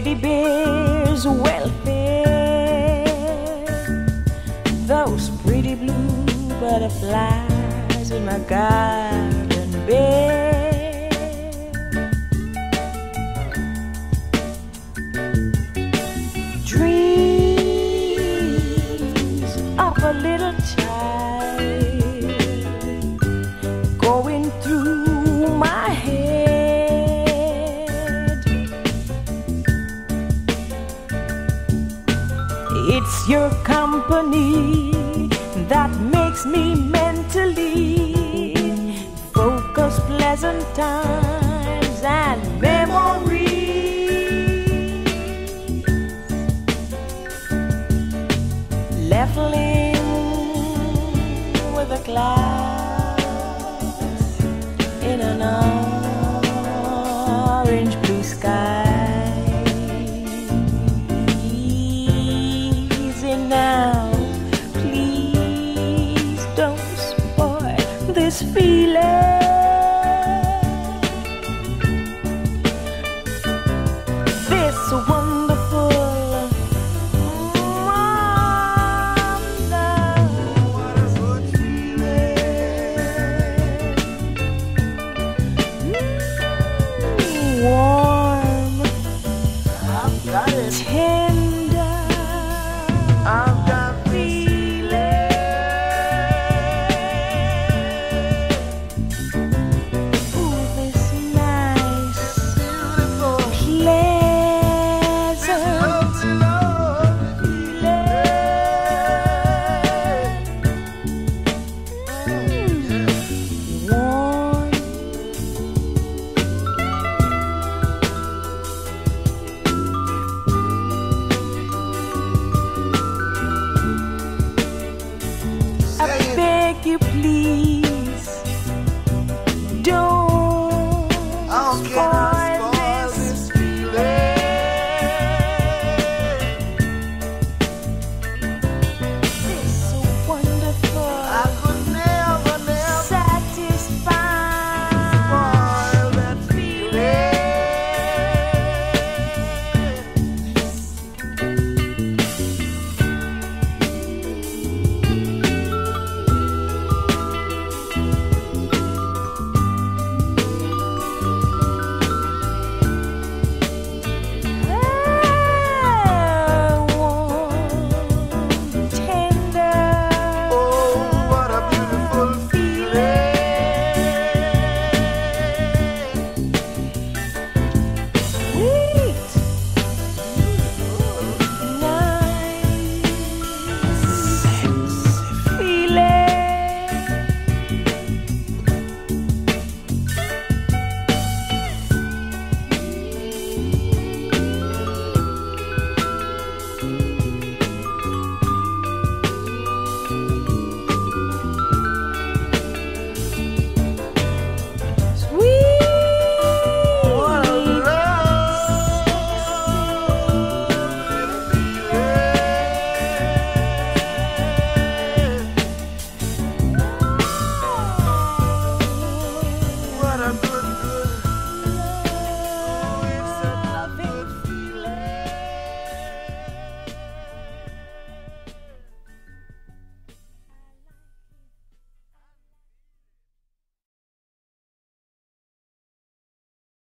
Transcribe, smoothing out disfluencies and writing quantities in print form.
teddy bear's welfare. Those pretty blue butterflies in my garden bed. Dreams of a little child going through my head. It's your company that makes me mentally focus, pleasant times and memories, leveling with a glass in an orange blue sky. Easy now, this feeling, this one.